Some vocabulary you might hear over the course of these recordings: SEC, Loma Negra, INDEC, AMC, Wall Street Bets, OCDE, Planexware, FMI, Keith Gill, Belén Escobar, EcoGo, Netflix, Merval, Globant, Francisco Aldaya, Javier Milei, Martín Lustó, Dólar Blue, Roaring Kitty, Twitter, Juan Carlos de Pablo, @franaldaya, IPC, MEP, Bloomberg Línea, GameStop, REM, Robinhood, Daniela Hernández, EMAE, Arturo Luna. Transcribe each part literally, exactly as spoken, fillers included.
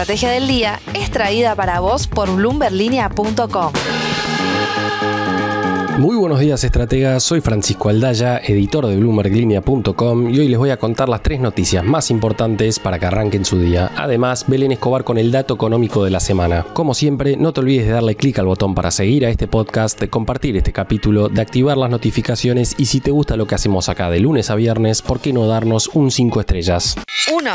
estrategia del día es traída para vos por Bloomberg Linea punto com. Muy buenos días, estrategas. Soy Francisco Aldaya, editor de Bloomberg Linea punto com, y hoy les voy a contar las tres noticias más importantes para que arranquen su día. Además, Belén Escobar con el dato económico de la semana. Como siempre, no te olvides de darle clic al botón para seguir a este podcast, de compartir este capítulo, de activar las notificaciones y, si te gusta lo que hacemos acá de lunes a viernes, ¿por qué no darnos un cinco estrellas? uno.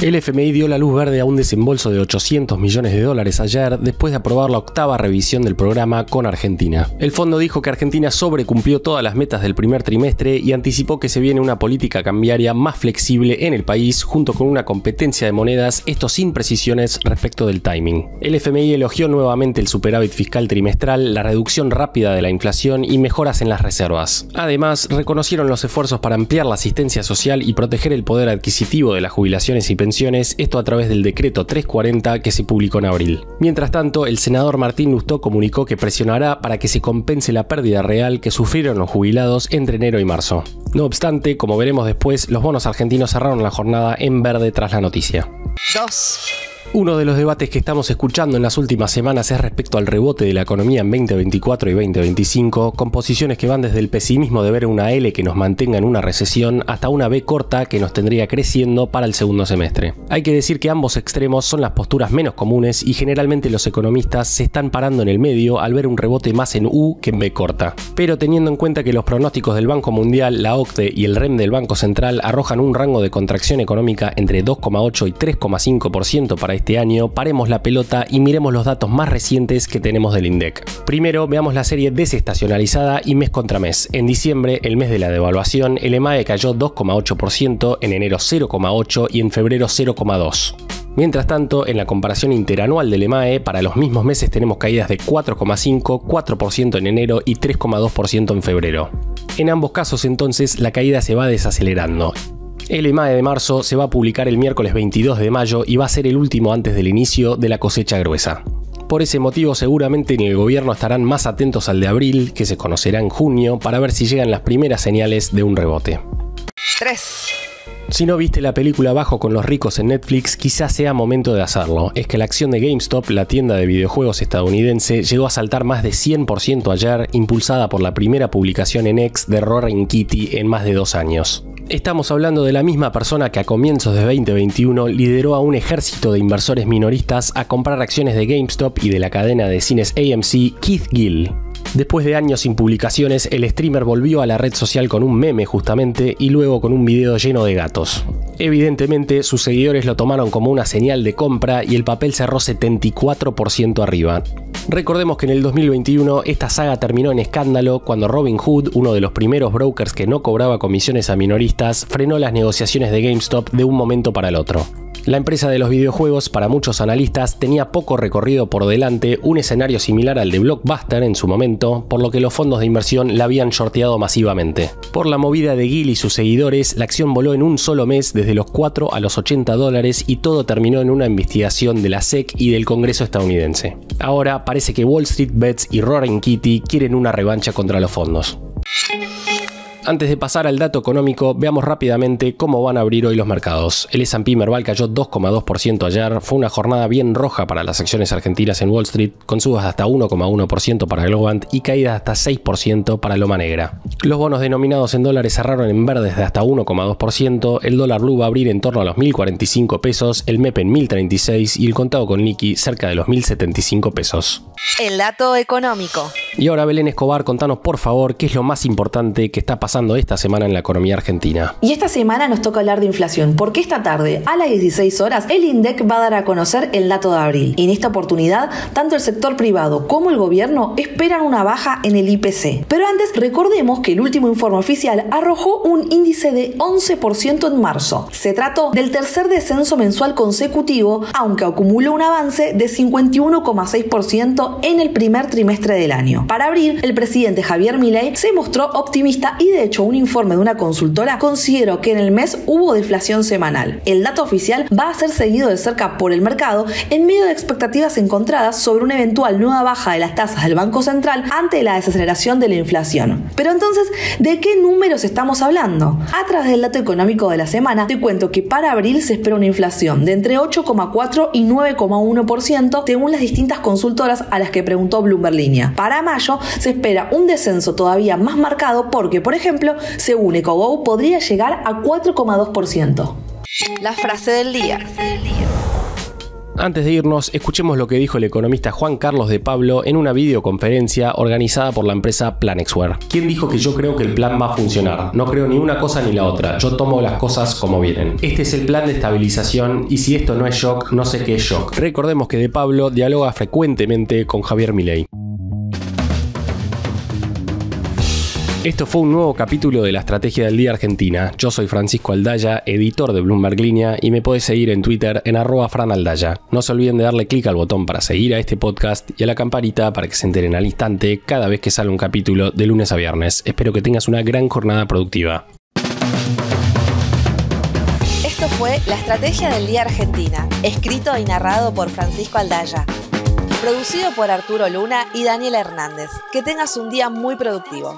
El F M I dio la luz verde a un desembolso de ochocientos millones de dólares ayer después de aprobar la octava revisión del programa con Argentina. El fondo dijo que Argentina sobrecumplió todas las metas del primer trimestre y anticipó que se viene una política cambiaria más flexible en el país, junto con una competencia de monedas, esto sin precisiones respecto del timing. El F M I elogió nuevamente el superávit fiscal trimestral, la reducción rápida de la inflación y mejoras en las reservas. Además, reconocieron los esfuerzos para ampliar la asistencia social y proteger el poder adquisitivo de las jubilaciones y pensiones, esto a través del decreto trescientos cuarenta que se publicó en abril. Mientras tanto, el senador Martín Lustó comunicó que presionará para que se compense la pérdida real que sufrieron los jubilados entre enero y marzo. No obstante, como veremos después, los bonos argentinos cerraron la jornada en verde tras la noticia. dos. Uno de los debates que estamos escuchando en las últimas semanas es respecto al rebote de la economía en veinte veinticuatro y veinte veinticinco, con posiciones que van desde el pesimismo de ver una L que nos mantenga en una recesión hasta una B corta que nos tendría creciendo para el segundo semestre. Hay que decir que ambos extremos son las posturas menos comunes y generalmente los economistas se están parando en el medio al ver un rebote más en U que en B corta. Pero teniendo en cuenta que los pronósticos del Banco Mundial, la O C D E y el R E M del Banco Central arrojan un rango de contracción económica entre dos coma ocho y tres coma cinco por ciento para este este año, paremos la pelota y miremos los datos más recientes que tenemos del INDEC. Primero, veamos la serie desestacionalizada y mes contra mes. En diciembre, el mes de la devaluación, el E M A E cayó dos coma ocho por ciento, en enero cero coma ocho por ciento y en febrero cero coma dos por ciento. Mientras tanto, en la comparación interanual del E M A E, para los mismos meses tenemos caídas de cuatro coma cinco por ciento, cuatro por ciento en enero y tres coma dos por ciento en febrero. En ambos casos, entonces, la caída se va desacelerando. El E M A E de marzo se va a publicar el miércoles veintidós de mayo y va a ser el último antes del inicio de la cosecha gruesa. Por ese motivo, seguramente en el gobierno estarán más atentos al de abril, que se conocerá en junio, para ver si llegan las primeras señales de un rebote. tres. Si no viste la película Bajo con los ricos en Netflix, quizás sea momento de hacerlo. Es que la acción de GameStop, la tienda de videojuegos estadounidense, llegó a saltar más de cien por ciento ayer, impulsada por la primera publicación en X de Roaring Kitty en más de dos años. Estamos hablando de la misma persona que a comienzos de veinte veintiuno lideró a un ejército de inversores minoristas a comprar acciones de GameStop y de la cadena de cines A M C, Keith Gill. Después de años sin publicaciones, el streamer volvió a la red social con un meme justamente y luego con un video lleno de gatos. Evidentemente, sus seguidores lo tomaron como una señal de compra y el papel cerró setenta y cuatro por ciento arriba. Recordemos que en el dos mil veintiuno esta saga terminó en escándalo cuando Robinhood, uno de los primeros brokers que no cobraba comisiones a minoristas, frenó las negociaciones de GameStop de un momento para el otro. La empresa de los videojuegos, para muchos analistas, tenía poco recorrido por delante, un escenario similar al de Blockbuster en su momento, por lo que los fondos de inversión la habían shorteado masivamente. Por la movida de Gill y sus seguidores, la acción voló en un solo mes desde los cuatro a los ochenta dólares y todo terminó en una investigación de la S E C y del Congreso estadounidense. Ahora parece que Wall Street Bets y Roaring Kitty quieren una revancha contra los fondos. Antes de pasar al dato económico, veamos rápidamente cómo van a abrir hoy los mercados. El S and P Merval cayó dos coma dos por ciento ayer, fue una jornada bien roja para las acciones argentinas en Wall Street, con subas de hasta uno coma uno por ciento para Globant y caídas de hasta seis por ciento para Loma Negra. Los bonos denominados en dólares cerraron en verdes de hasta uno coma dos por ciento, el dólar blue va a abrir en torno a los mil cuarenta y cinco pesos, el M E P en mil treinta y seis y el contado con liqui cerca de los mil setenta y cinco pesos. El dato económico. Y ahora, Belén Escobar, contanos por favor qué es lo más importante que está pasando pasando esta semana en la economía argentina. Y esta semana nos toca hablar de inflación, porque esta tarde, a las dieciséis horas, el INDEC va a dar a conocer el dato de abril. En esta oportunidad, tanto el sector privado como el gobierno esperan una baja en el I P C. Pero antes, recordemos que el último informe oficial arrojó un índice de once por ciento en marzo. Se trató del tercer descenso mensual consecutivo, aunque acumuló un avance de cincuenta y uno coma seis por ciento en el primer trimestre del año. Para abril, el presidente Javier Milei se mostró optimista y de de hecho un informe de una consultora consideró que en el mes hubo deflación semanal. El dato oficial va a ser seguido de cerca por el mercado en medio de expectativas encontradas sobre una eventual nueva baja de las tasas del Banco Central ante la desaceleración de la inflación. Pero entonces, ¿de qué números estamos hablando? A través del dato económico de la semana, te cuento que para abril se espera una inflación de entre ocho coma cuatro y nueve coma uno por ciento según las distintas consultoras a las que preguntó Bloomberg Linea. Para mayo se espera un descenso todavía más marcado porque, por ejemplo, según EcoGo podría llegar a cuatro coma dos por ciento. La frase del día. Antes de irnos, escuchemos lo que dijo el economista Juan Carlos de Pablo en una videoconferencia organizada por la empresa Planexware. ¿Quién dijo que yo creo que el plan va a funcionar? No creo ni una cosa ni la otra. Yo tomo las cosas como vienen. Este es el plan de estabilización y si esto no es shock, no sé qué es shock. Recordemos que de Pablo dialoga frecuentemente con Javier Milei. Esto fue un nuevo capítulo de la Estrategia del Día Argentina. Yo soy Francisco Aldaya, editor de Bloomberg Linea, y me podés seguir en Twitter en arroba franaldaya. No se olviden de darle clic al botón para seguir a este podcast y a la campanita para que se enteren al instante cada vez que sale un capítulo de lunes a viernes. Espero que tengas una gran jornada productiva. Esto fue la Estrategia del Día Argentina, escrito y narrado por Francisco Aldaya. Producido por Arturo Luna y Daniela Hernández. Que tengas un día muy productivo.